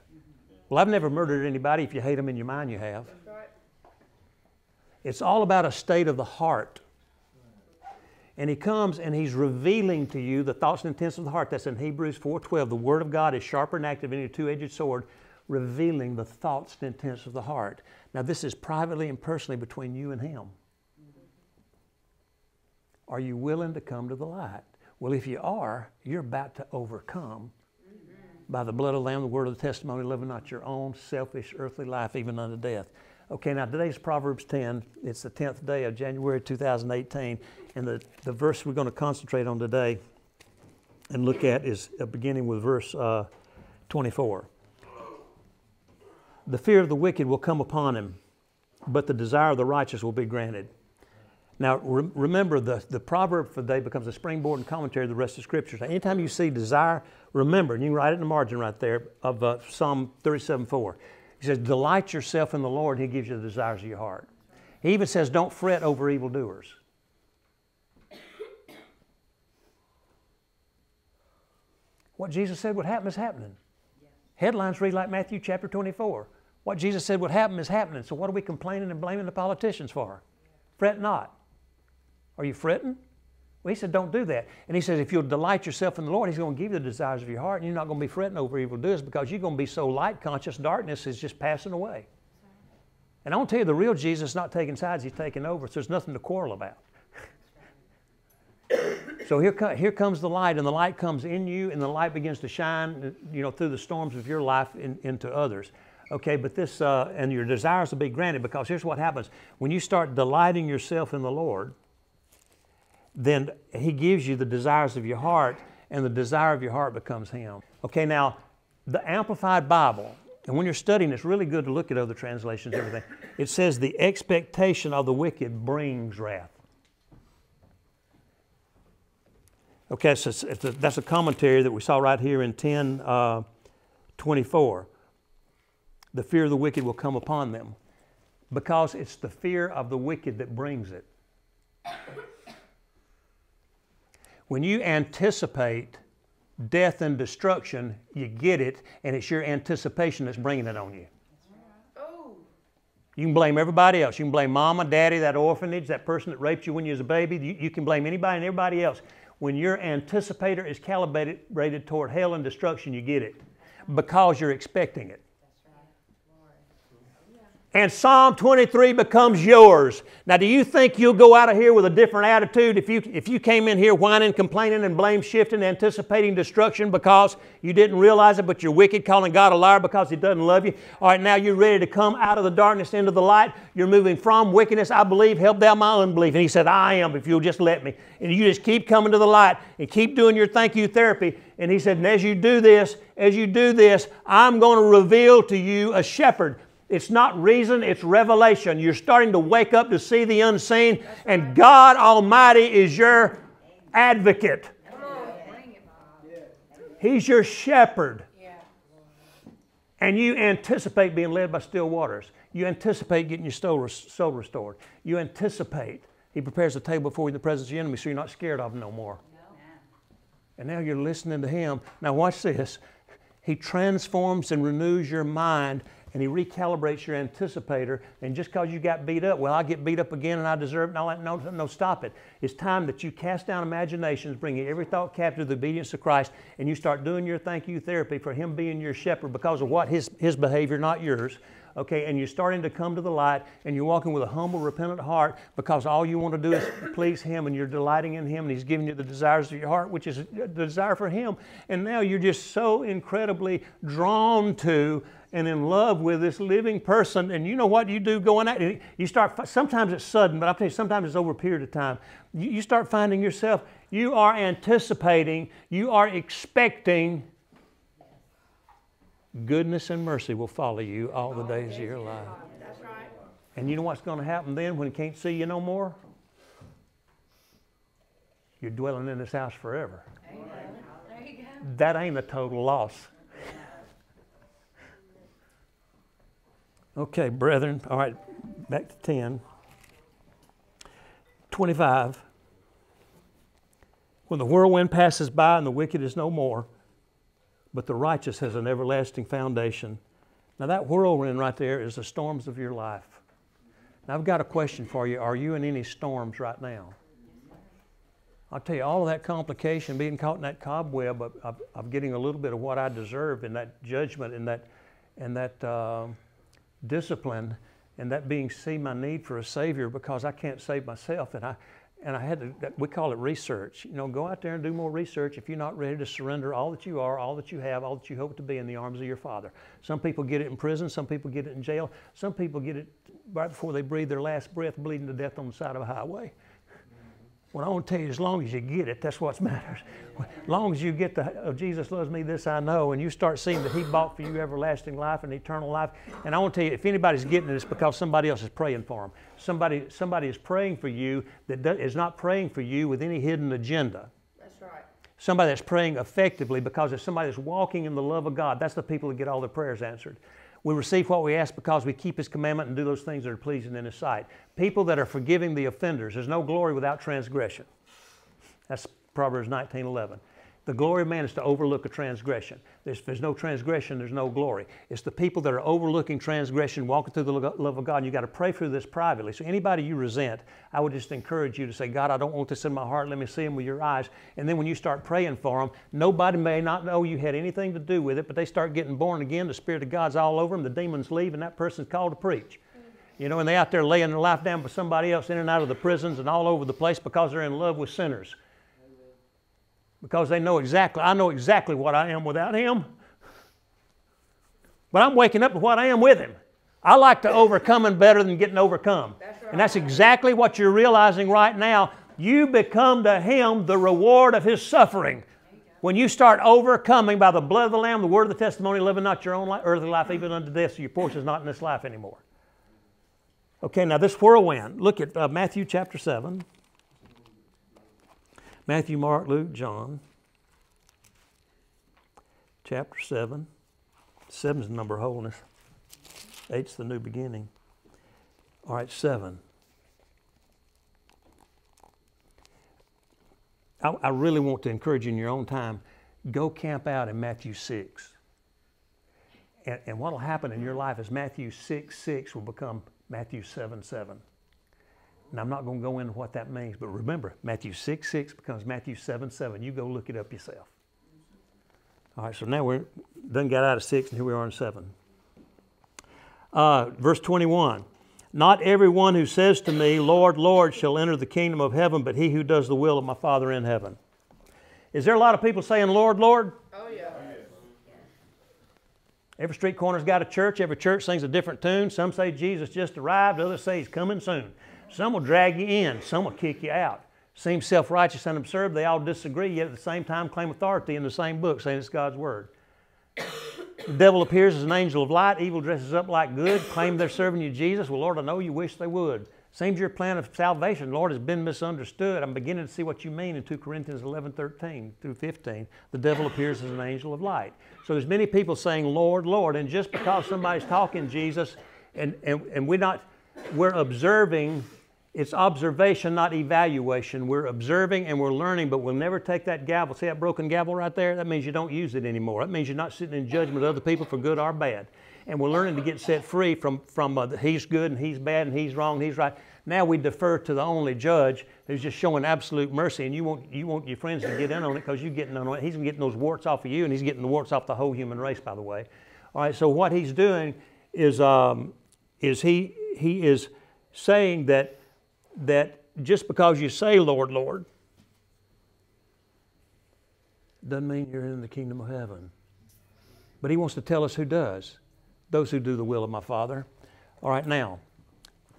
Well, I've never murdered anybody. If you hate them in your mind, you have. It's all about a state of the heart. And He comes and He's revealing to you the thoughts and intents of the heart. That's in Hebrews 4:12. The Word of God is sharper and active than any two-edged sword, revealing the thoughts and intents of the heart. Now this is privately and personally between you and Him. Are you willing to come to the light? Well, if you are, you're about to overcome by the blood of the Lamb, the word of the testimony, living not your own selfish earthly life, even unto death. Okay, now today's Proverbs 10. It's the 10th day of January 2018. And the verse we're going to concentrate on today and look at is beginning with verse 24. The fear of the wicked will come upon him, but the desire of the righteous will be granted. Now, remember, the proverb for the day becomes a springboard and commentary of the rest of Scripture. So anytime you see desire, remember, and you can write it in the margin right there, of Psalm 37:4. He says, delight yourself in the Lord, and He gives you the desires of your heart. He even says, don't fret over evildoers. What Jesus said would happen is happening. Headlines read like Matthew chapter 24. What Jesus said would happen is happening. So what are we complaining and blaming the politicians for? Fret not. Are you fretting? Well, He said, don't do that. And He says, if you'll delight yourself in the Lord, He's going to give you the desires of your heart, and you're not going to be fretting over evildoers because you're going to be so light conscious, darkness is just passing away. And I want to tell you, the real Jesus is not taking sides, He's taking over, so there's nothing to quarrel about. So here comes the light, and the light comes in you, and the light begins to shine, you know, through the storms of your life into others. Okay, but this, and your desires will be granted, because here's what happens. When you start delighting yourself in the Lord, then He gives you the desires of your heart, and the desire of your heart becomes Him. Okay, now, the Amplified Bible, and when you're studying, it's really good to look at other translations and everything. It says, the expectation of the wicked brings wrath. Okay, so that's a commentary that we saw right here in 10:24. The fear of the wicked will come upon them, because it's the fear of the wicked that brings it. When you anticipate death and destruction, you get it, and it's your anticipation that's bringing it on you. You can blame everybody else. You can blame mama, daddy, that orphanage, that person that raped you when you was a baby. You can blame anybody and everybody else. When your anticipator is calibrated toward hell and destruction, you get it because you're expecting it. And Psalm 23 becomes yours. Now, do you think you'll go out of here with a different attitude if you came in here whining, complaining, and blame-shifting, anticipating destruction because you didn't realize it, but you're wicked, calling God a liar because He doesn't love you? All right, now you're ready to come out of the darkness into the light. You're moving from wickedness, I believe, help thou my unbelief. And He said, I am, if you'll just let me. And you just keep coming to the light and keep doing your thank you therapy. And He said, and as you do this, I'm going to reveal to you a shepherd. It's not reason, it's revelation. You're starting to wake up to see the unseen, and God Almighty is your advocate. He's your shepherd. And you anticipate being led by still waters. You anticipate getting your soul restored. You anticipate. He prepares the table for you in the presence of your enemy, so you're not scared of him no more. And now you're listening to Him. Now watch this. He transforms and renews your mind, and He recalibrates your anticipator. And just because you got beat up, well, I get beat up again and I deserve it. No, stop it. It's time that you cast down imaginations, bringing every thought captive to the obedience of Christ, and you start doing your thank you therapy for Him being your shepherd because of what? His behavior, not yours. Okay, and you're starting to come to the light, and you're walking with a humble, repentant heart because all you want to do is please Him, and you're delighting in Him, and He's giving you the desires of your heart, which is the desire for Him. And now you're just so incredibly drawn to and in love with this living person. And you know what you do going at it? You start, sometimes it's sudden, but I'll tell you, sometimes it's over a period of time. You start finding yourself, you are anticipating, you are expecting goodness and mercy will follow you all the days of your life. That's right. And you know what's going to happen then when He can't see you no more? You're dwelling in this house forever. Amen. There you go. That ain't a total loss. Okay, brethren. All right, back to 10:25. When the whirlwind passes by and the wicked is no more, but the righteous has an everlasting foundation. Now that whirlwind right there is the storms of your life. Now I've got a question for you. Are you in any storms right now? I'll tell you, all of that complication, being caught in that cobweb of getting a little bit of what I deserve, and that judgment, and that discipline, and that being see my need for a Savior because I can't save myself, and I had to, we call it research. You know, go out there and do more research if you're not ready to surrender all that you are, all that you have, all that you hope to be in the arms of your Father. Some people get it in prison. Some people get it in jail. Some people get it right before they breathe their last breath, bleeding to death on the side of a highway. Well, I want to tell you, as long as you get it, that's what matters. As long as you get the, oh, Jesus loves me, this I know, and you start seeing that He bought for you everlasting life and eternal life. And I want to tell you, if anybody's getting it, it's because somebody else is praying for them. Somebody is praying for you that is not praying for you with any hidden agenda. That's right. Somebody that's praying effectively because it's somebody that's walking in the love of God. That's the people that get all their prayers answered. We receive what we ask because we keep His commandment and do those things that are pleasing in His sight. People that are forgiving the offenders. There's no glory without transgression. That's Proverbs 19:11. The glory of man is to overlook a transgression. There's no transgression, there's no glory. It's the people that are overlooking transgression, walking through the love of God. And you've got to pray through this privately. So anybody you resent, I would just encourage you to say, God, I don't want this in my heart. Let me see them with your eyes. And then when you start praying for them, nobody may not know you had anything to do with it, but they start getting born again. The Spirit of God's all over them. The demons leave, and that person's called to preach. You know, and they're out there laying their life down for somebody else, in and out of the prisons and all over the place because they're in love with sinners. Because they know exactly, I know exactly what I am without Him. But I'm waking up to what I am with Him. I like to overcome him better than getting overcome. That's right. And that's exactly what you're realizing right now. You become to Him the reward of His suffering. When you start overcoming by the blood of the Lamb, the word of the testimony, living not your own earthly life, even unto death, so your portion is not in this life anymore. Okay, now this whirlwind. Look at Matthew chapter 7. Matthew, Mark, Luke, John. Chapter 7. 7 is the number of holiness. 8 is the new beginning. All right, 7. I really want to encourage you in your own time, go camp out in Matthew 6. And what will happen in your life is Matthew 6:6 will become Matthew 7:7. And I'm not going to go into what that means, but remember, Matthew 6:6 becomes Matthew 7:7. You go look it up yourself. All right, so now we're done got out of 6 and here we are in 7. Verse 21. Not everyone who says to me, Lord, Lord, shall enter the kingdom of heaven, but he who does the will of my Father in heaven. Is there a lot of people saying, Lord, Lord? Oh, yeah. Every street corner's got a church. Every church sings a different tune. Some say Jesus just arrived. Others say he's coming soon. Some will drag you in. Some will kick you out. Seem self-righteous and absurd. They all disagree, yet at the same time claim authority in the same book, saying it's God's word. The devil appears as an angel of light. Evil dresses up like good. Claim they're serving you, Jesus. Well, Lord, I know you wish they would. Seems your plan of salvation, Lord, has been misunderstood. I'm beginning to see what you mean in 2 Corinthians 11:13 through 15. The devil appears as an angel of light. So there's many people saying, Lord, Lord. And just because somebody's talking Jesus and we're observing, it's observation, not evaluation. We're observing and we're learning, but we'll never take that gavel. See that broken gavel right there? That means you don't use it anymore. That means you're not sitting in judgment of other people for good or bad. And we're learning to get set free from he's good and he's bad and he's wrong and he's right. Now we defer to the only judge who's just showing absolute mercy, and you want your friends to get in on it because you're getting on it. He's getting those warts off of you, and he's getting the warts off the whole human race, by the way. All right, so what he's doing is he is saying that just because you say, Lord, Lord, doesn't mean you're in the kingdom of heaven. But he wants to tell us who does. Those who do the will of my Father. All right, now,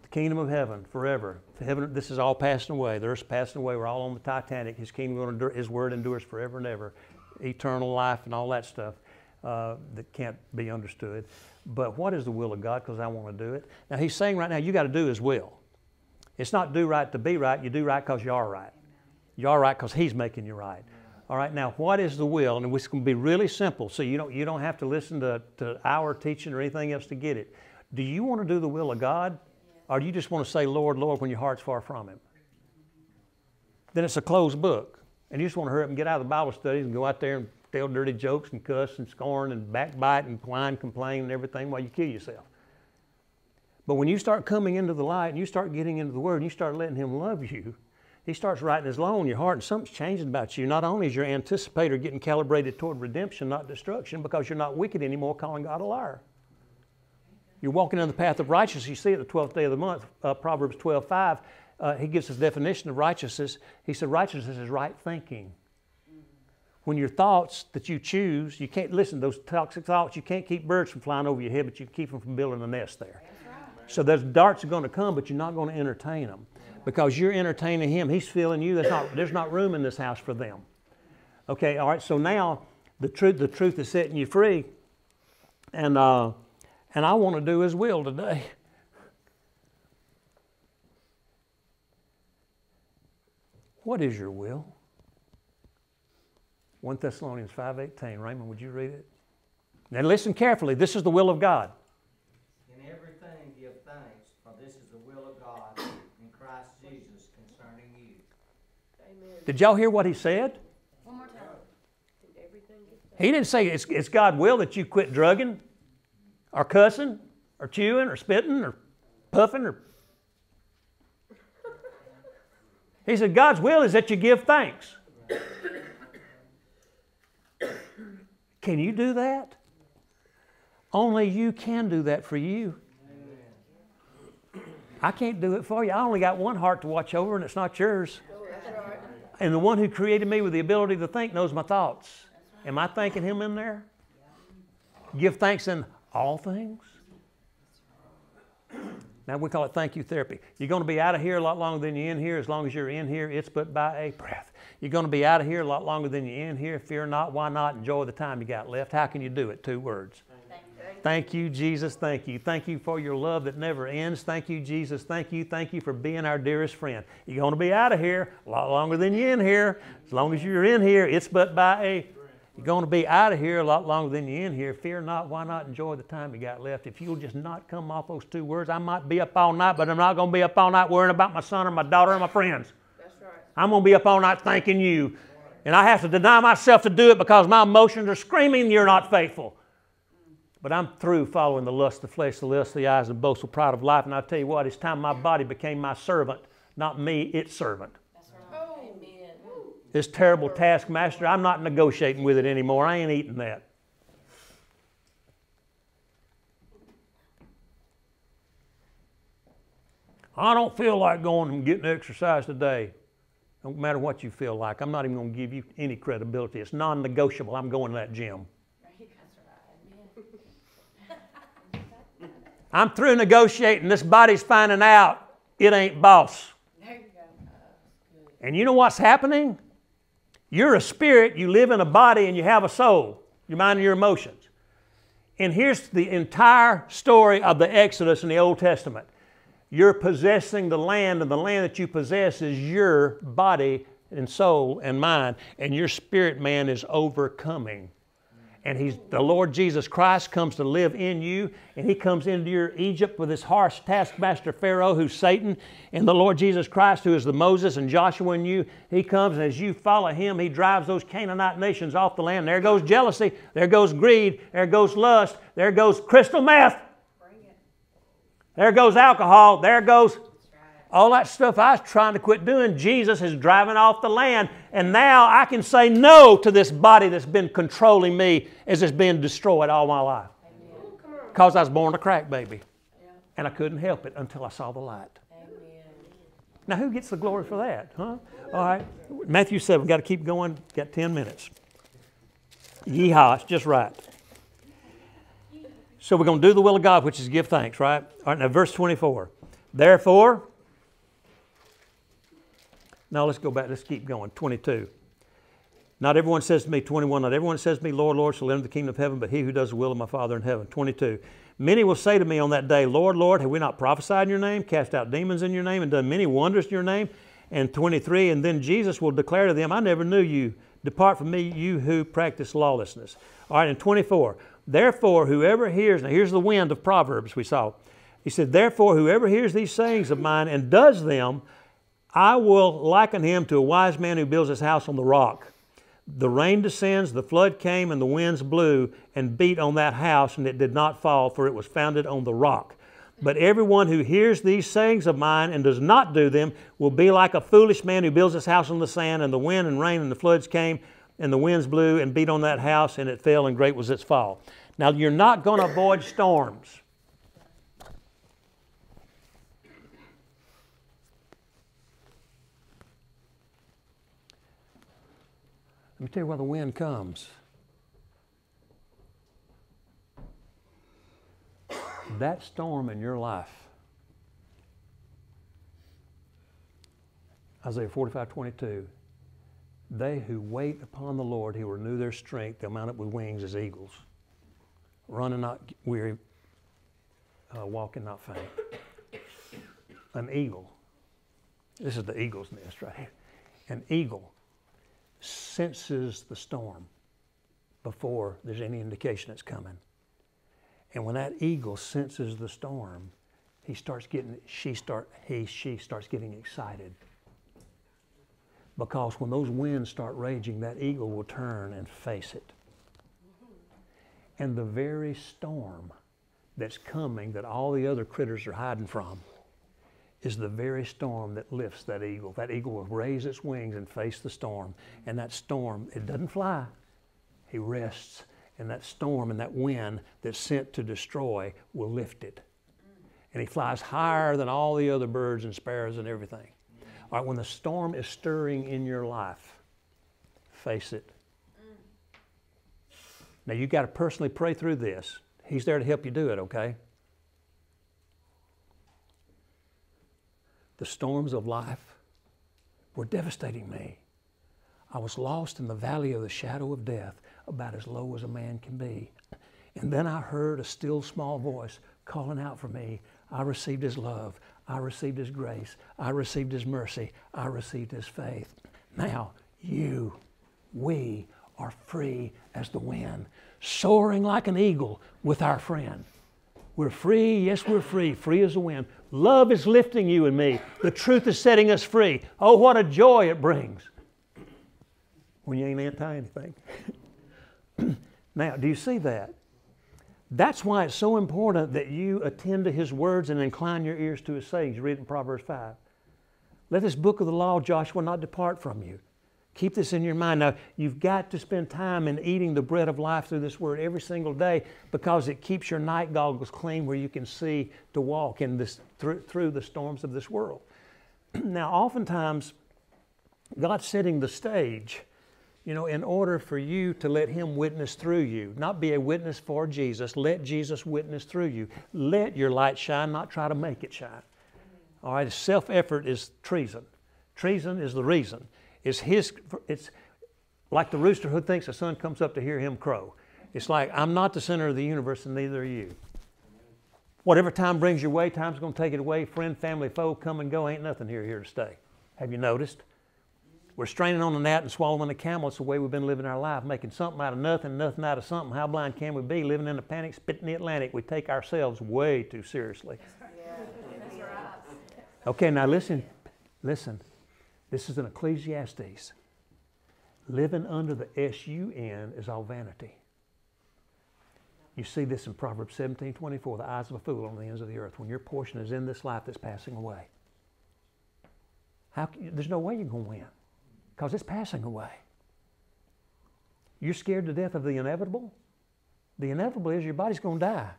the kingdom of heaven forever. Heaven, this is all passing away. The earth's passing away. We're all on the Titanic. His kingdom will endure. His word endures forever and ever. Eternal life and all that stuff that can't be understood. But what is the will of God? Because I want to do it. Now, he's saying right now, you got to do his will. It's not do right to be right. You do right because you are right. You are right because he's making you right. All right, now what is the will? And it's going to be really simple, so you don't have to listen to our teaching or anything else to get it. Do you want to do the will of God? Or do you just want to say, Lord, Lord, when your heart's far from him? Then it's a closed book. And you just want to hurry up and get out of the Bible studies and go out there and tell dirty jokes and cuss and scorn and backbite and whine, complain and everything while you kill yourself. But when you start coming into the light and you start getting into the Word and you start letting Him love you, He starts writing His law on your heart, and something's changing about you. Not only is your anticipator getting calibrated toward redemption, not destruction, because you're not wicked anymore, calling God a liar. You're walking in the path of righteousness. You see it the 12th day of the month, Proverbs 12:5. He gives his definition of righteousness. He said righteousness is right thinking. When your thoughts that you choose, you can't listen to those toxic thoughts. You can't keep birds from flying over your head, but you can keep them from building a nest there. So those darts are going to come, but you're not going to entertain them because you're entertaining him. He's filling you. There's not room in this house for them. Okay, all right, so now the truth is setting you free, and I want to do his will today. What is your will? 1 Thessalonians 5:18. Raymond, would you read it? Now listen carefully. This is the will of God. In everything give thanks, for this is the will of God in Christ Jesus concerning you. Amen. Did y'all hear what he said? One more time. In everything give thanks. He didn't say it's God's will that you quit drugging or cussing or chewing or spitting or puffing or... He said God's will is that you give thanks. Can you do that? Only you can do that for you. Amen. I can't do it for you. I only got one heart to watch over, and it's not yours. Right. And the one who created me with the ability to think knows my thoughts. Right. Am I thanking him in there? Yeah. Give thanks in all things. Now we call it thank you therapy. You're going to be out of here a lot longer than you're in here. As long as you're in here, it's but by a breath. You're going to be out of here a lot longer than you're in here. Fear not, why not? Enjoy the time you got left. How can you do it? Two words. Thank you, Jesus. Thank you. Thank you for your love that never ends. Thank you, Jesus. Thank you. Thank you for being our dearest friend. You're going to be out of here a lot longer than you're in here. As long as you're in here, it's but by a breath. You're going to be out of here a lot longer than you're in here. Fear not, why not? Enjoy the time you got left. If you'll just not come off those two words, I might be up all night, but I'm not going to be up all night worrying about my son or my daughter or my friends. That's right. I'm going to be up all night thanking you. And I have to deny myself to do it because my emotions are screaming, you're not faithful. But I'm through following the lust, the flesh, the lust, the eyes, and boastful pride of life. And I'll tell you what, it's time my body became my servant, not me, its servant. That's right. Oh. Amen. This terrible taskmaster, I'm not negotiating with it anymore. I ain't eating that. I don't feel like going and getting exercise today. Don't matter what you feel like. I'm not even going to give you any credibility. It's non-negotiable. I'm going to that gym. I'm through negotiating. This body's finding out it ain't boss. There you go. And you know what's happening? You're a spirit. You live in a body and you have a soul, your mind and your emotions. And here's the entire story of the Exodus in the Old Testament. You're possessing the land, and the land that you possess is your body and soul and mind. And your spirit man is overcoming. And the Lord Jesus Christ comes to live in you, and He comes into your Egypt with this harsh taskmaster Pharaoh who's Satan, and the Lord Jesus Christ who is the Moses and Joshua in you. He comes, and as you follow Him, He drives those Canaanite nations off the land. There goes jealousy. There goes greed. There goes lust. There goes crystal meth. There goes alcohol. There goes all that stuff I was trying to quit doing. Jesus is driving off the land, and now I can say no to this body that's been controlling me as it's been destroyed all my life. Because I was born a crack baby, and I couldn't help it until I saw the light. Amen. Now who gets the glory for that, huh? All right, Matthew 7, we've got to keep going, got 10 minutes. Yeehaw, it's just right. So we're going to do the will of God, which is give thanks, right? All right, now verse 24. Therefore, now let's go back, let's keep going, 22. Not everyone says to me, 21, not everyone says to me, Lord, Lord, shall enter the kingdom of heaven, but he who does the will of my Father in heaven. 22, many will say to me on that day, Lord, Lord, have we not prophesied in your name, cast out demons in your name, and done many wonders in your name? And 23, and then Jesus will declare to them, I never knew you. Depart from me, you who practice lawlessness. All right, and 24, therefore, whoever hears, now here's the wind of Proverbs we saw. He said, therefore, whoever hears these sayings of mine and does them, I will liken him to a wise man who builds his house on the rock. The rain descends, the flood came, and the winds blew and beat on that house, and it did not fall, for it was founded on the rock. But everyone who hears these sayings of mine and does not do them will be like a foolish man who builds his house on the sand, and the wind and rain and the floods came, and the winds blew and beat on that house, and it fell, and great was its fall. Now, you're not going to avoid storms. Let me tell you where the wind comes. That storm in your life. Isaiah 45:22. They who wait upon the Lord, He will renew their strength. They'll mount up with wings as eagles. Run and not weary, walk and not faint. An eagle. This is the eagle's nest right here. An eagle senses the storm before there's any indication it's coming. And when that eagle senses the storm, she starts getting excited. Because when those winds start raging, that eagle will turn and face it. And the very storm that's coming that all the other critters are hiding from is the very storm that lifts that eagle. That eagle will raise its wings and face the storm. And that storm, it doesn't fly. He rests. And that storm and that wind that's sent to destroy will lift it. And he flies higher than all the other birds and sparrows and everything. All right, when the storm is stirring in your life, face it. Now, you've got to personally pray through this. He's there to help you do it, okay? The storms of life were devastating me. I was lost in the valley of the shadow of death, about as low as a man can be. And then I heard a still small voice calling out for me. I received His love. I received His grace. I received His mercy. I received His faith. Now we are free as the wind, soaring like an eagle with our friend. We're free. Yes, we're free. Free as the wind. Love is lifting you and me. The truth is setting us free. Oh, what a joy it brings when you ain't anti-anything. Now, do you see that? That's why it's so important that you attend to His words and incline your ears to His sayings. You read in Proverbs 5. Let this book of the law of Joshua not depart from you. Keep this in your mind. Now, you've got to spend time in eating the bread of life through this word every single day, because it keeps your night goggles clean where you can see to walk in this, through the storms of this world. Now, oftentimes, God's setting the stage, you know, in order for you to let Him witness through you, not be a witness for Jesus. Let Jesus witness through you. Let your light shine, not try to make it shine. All right, self-effort is treason. Treason is the reason. It's like the rooster who thinks the sun comes up to hear him crow. It's like, I'm not the center of the universe and neither are you. Whatever time brings your way, time's going to take it away. Friend, family, foe, come and go. Ain't nothing here to stay. Have you noticed? We're straining on a gnat and swallowing a camel. It's the way we've been living our life, making something out of nothing, nothing out of something. How blind can we be? Living in a panic, spitting the Atlantic. We take ourselves way too seriously. Okay, now listen. Listen. This is in Ecclesiastes. Living under the S-U-N is all vanity. You see this in Proverbs 17:24, the eyes of a fool on the ends of the earth, when your portion is in this life that's passing away. There's no way you're going to win, because it's passing away. You're scared to death of the inevitable. The inevitable is your body's going to die.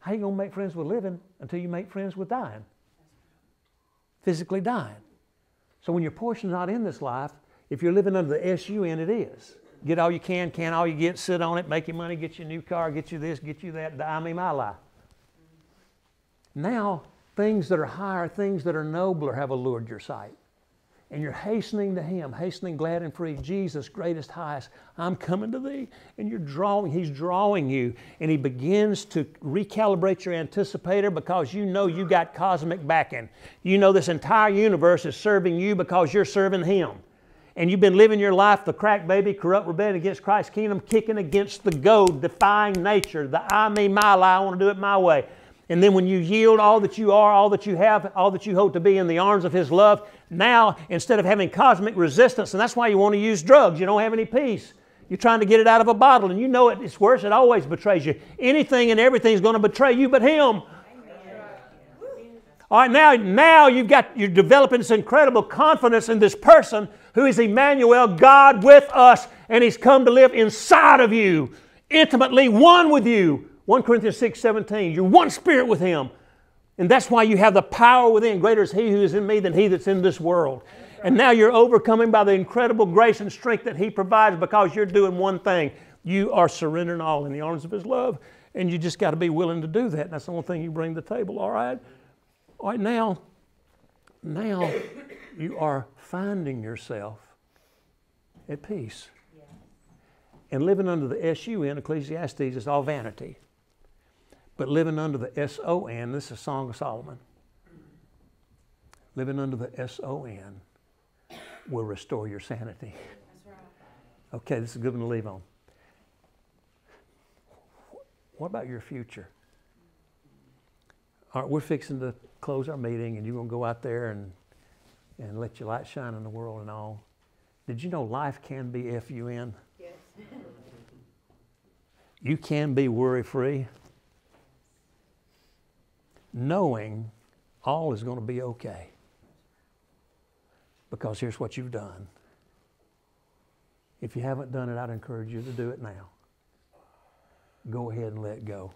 How are you going to make friends with living until you make friends with dying? Physically dying. So when your portion's not in this life, if you're living under the S-U-N, it is. Get all you can all you get, sit on it, make your money, get you a new car, get you this, get you that, I mean my life. Now, things that are higher, things that are nobler have allured your sight. And you're hastening to Him, hastening glad and free, Jesus, greatest, highest, I'm coming to thee. And you're drawing, He's drawing you, and He begins to recalibrate your anticipator, because you know you got cosmic backing. You know this entire universe is serving you because you're serving Him. And you've been living your life, the crack baby, corrupt, rebellion against Christ's kingdom, kicking against the goad, defying nature, the I, me, my lie, I want to do it my way. And then when you yield all that you are, all that you have, all that you hope to be in the arms of His love, now instead of having cosmic resistance, and that's why you want to use drugs, you don't have any peace. You're trying to get it out of a bottle, and you know it's worse, it always betrays you. Anything and everything is going to betray you but Him. All right, now you're developing this incredible confidence in this person who is Emmanuel, God with us, and He's come to live inside of you, intimately one with you. 1 Corinthians 6:17, you're one spirit with Him. And that's why you have the power within. Greater is He who is in me than he that's in this world. And now you're overcoming by the incredible grace and strength that He provides, because you're doing one thing. You are surrendering all in the arms of His love. And you just got to be willing to do that. And that's the only thing you bring to the table, all right? All right, now you are finding yourself at peace. And living under the S-U-N, Ecclesiastes, is all vanity. But living under the S-O-N, this is Song of Solomon. Living under the S-O-N will restore your sanity. That's right. Okay, this is a good one to leave on. What about your future? All right, we're fixing to close our meeting, and you're going to go out there and let your light shine in the world and all. Did you know life can be F-U-N? Yes. You can be worry-free, knowing all is going to be okay, because here's what you've done. If you haven't done it, I'd encourage you to do it now. Go ahead and let go.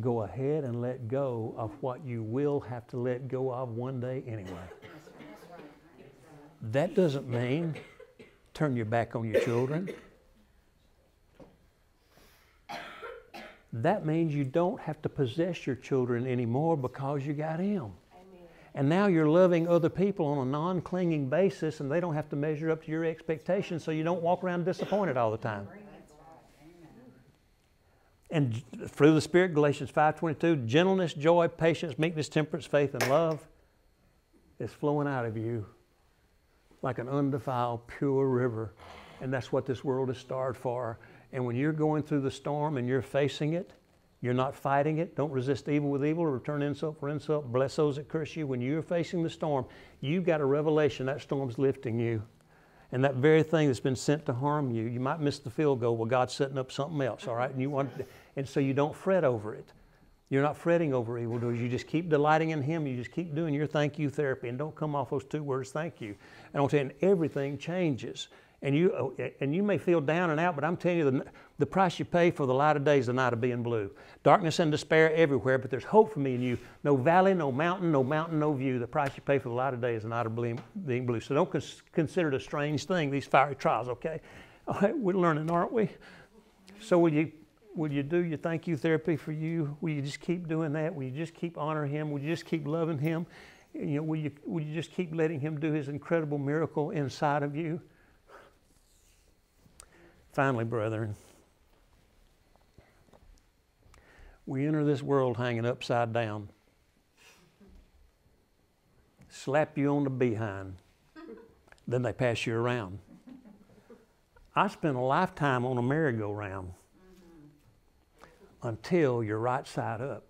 Go ahead and let go of what you will have to let go of one day anyway. That doesn't mean turn your back on your children. that means you don't have to possess your children anymore because you got Him. Amen. And now you're loving other people on a non-clinging basis, and they don't have to measure up to your expectations, so you don't walk around disappointed all the time. And through the Spirit, Galatians 5:22, gentleness, joy, patience, meekness, temperance, faith, and love is flowing out of you like an undefiled, pure river. And that's what this world is starved for. And when you're going through the storm and you're facing it, you're not fighting it. Don't resist evil with evil, return insult for insult, bless those that curse you. When you're facing the storm, you've got a revelation that storm's lifting you. And that very thing that's been sent to harm you, you might miss the field goal. Well, God's setting up something else, all right? And, so you don't fret over it. You're not fretting over evildoers. You just keep delighting in Him. You just keep doing your thank you therapy. And don't come off those two words, thank you. And I'll tell you, everything changes. And you may feel down and out, but I'm telling you, the price you pay for the light of day is the night of being blue. Darkness and despair everywhere, but there's hope for me and you. No valley, no mountain, no mountain, no view. The price you pay for the light of day is the night of being blue. So don't consider it a strange thing, these fiery trials, okay? All right, we're learning, aren't we? So will you do your thank you therapy for you? Will you just keep doing that? Will you just keep honoring Him? Will you just keep loving Him? You know, will you just keep letting Him do His incredible miracle inside of you? Finally, brethren, we enter this world hanging upside down. Slap you on the behind. Then they pass you around. I spent a lifetime on a merry-go-round until you're right side up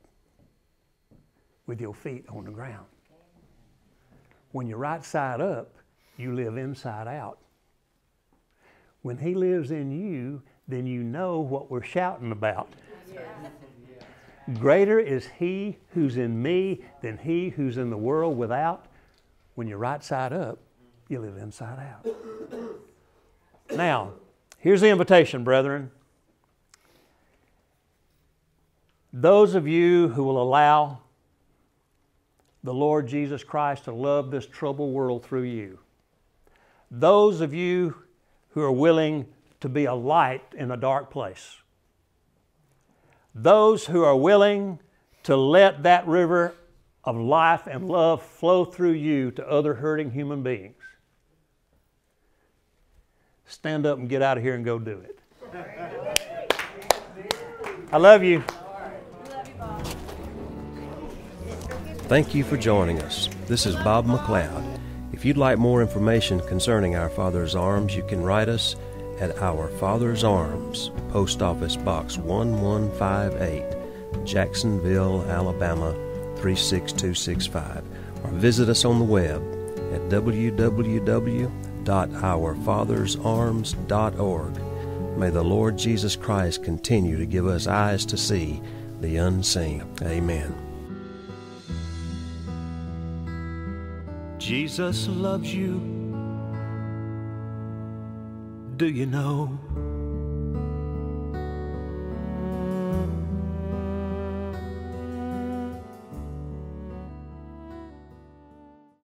with your feet on the ground. When you're right side up, you live inside out. When He lives in you, then you know what we're shouting about. Yeah. Greater is He who's in me than he who's in the world without. When you're right side up, you live inside out. Now, here's the invitation, brethren. Those of you who will allow the Lord Jesus Christ to love this troubled world through you, those of you who are willing to be a light in a dark place, those who are willing to let that river of life and love flow through you to other hurting human beings, stand up and get out of here and go do it. I love you. Thank you for joining us. This is Bob McLeod. If you'd like more information concerning Our Father's Arms, you can write us at Our Father's Arms, Post Office Box 1158, Jacksonville, Alabama 36265, or visit us on the web at www.ourfathersarms.org. May the Lord Jesus Christ continue to give us eyes to see the unseen. Amen. Jesus loves you. Do you know?